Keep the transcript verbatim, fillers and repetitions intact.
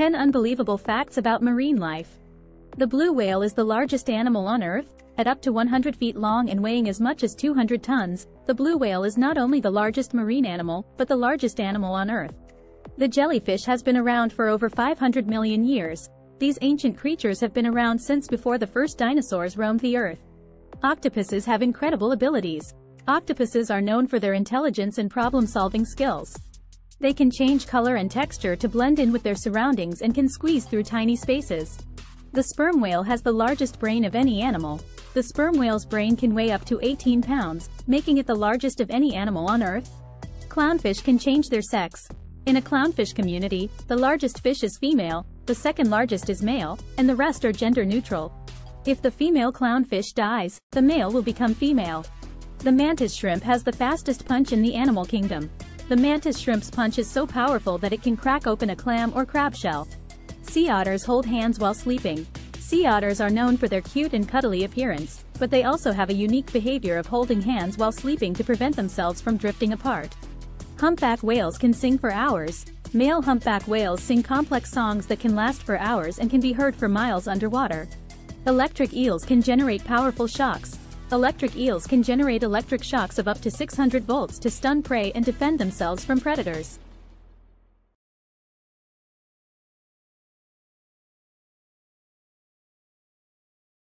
ten Unbelievable Facts About Marine Life. The blue whale is the largest animal on Earth, at up to one hundred feet long and weighing as much as two hundred tons. The blue whale is not only the largest marine animal, but the largest animal on Earth. The jellyfish has been around for over five hundred million years. These ancient creatures have been around since before the first dinosaurs roamed the Earth. Octopuses have incredible abilities. Octopuses are known for their intelligence and problem-solving skills. They can change color and texture to blend in with their surroundings and can squeeze through tiny spaces. The sperm whale has the largest brain of any animal. The sperm whale's brain can weigh up to eighteen pounds, making it the largest of any animal on Earth. Clownfish can change their sex. In a clownfish community, the largest fish is female, the second largest is male, and the rest are gender neutral. If the female clownfish dies, the male will become female. The mantis shrimp has the fastest punch in the animal kingdom. The mantis shrimp's punch is so powerful that it can crack open a clam or crab shell. Sea otters hold hands while sleeping. Sea otters are known for their cute and cuddly appearance, but they also have a unique behavior of holding hands while sleeping to prevent themselves from drifting apart. Humpback whales can sing for hours. Male humpback whales sing complex songs that can last for hours and can be heard for miles underwater. Electric eels can generate powerful shocks. Electric eels can generate electric shocks of up to six hundred volts to stun prey and defend themselves from predators.